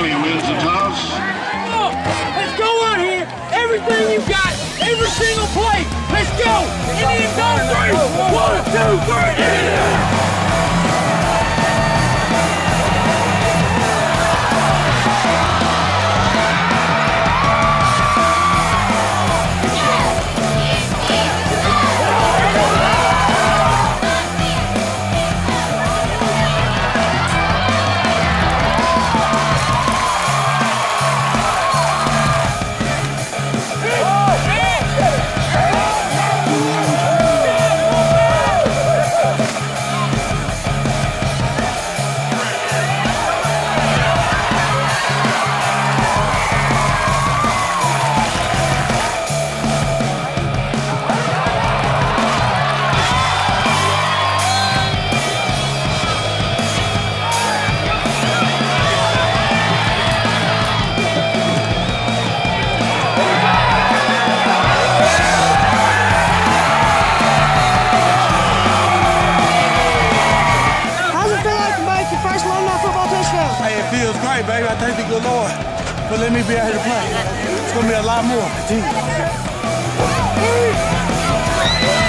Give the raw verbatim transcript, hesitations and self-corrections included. Miami wins the toss. Oh, let's go out here. Everything you got, every single play. Let's go. Indians on three. One, two, three. Indians. Baby, I thank the good Lord for letting me be out here to play. It's gonna be a lot more. Continue.